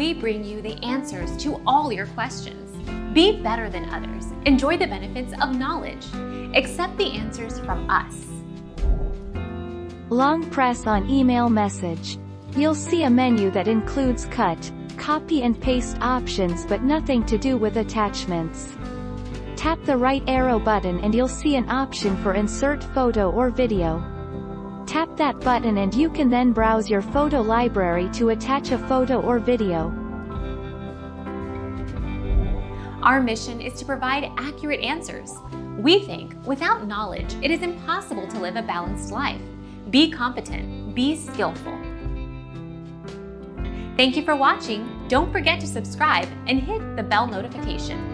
we bring you the answers to all your questions. Be better than others. Enjoy the benefits of knowledge. Accept the answers from us. Long press on email message. You'll see a menu that includes cut, copy and paste options but nothing to do with attachments. Tap the right arrow button and you'll see an option for insert photo or video. Tap that button and you can then browse your photo library to attach a photo or video. Our mission is to provide accurate answers. We think without knowledge, it is impossible to live a balanced life. Be competent, be skillful. Thank you for watching. Don't forget to subscribe and hit the bell notification.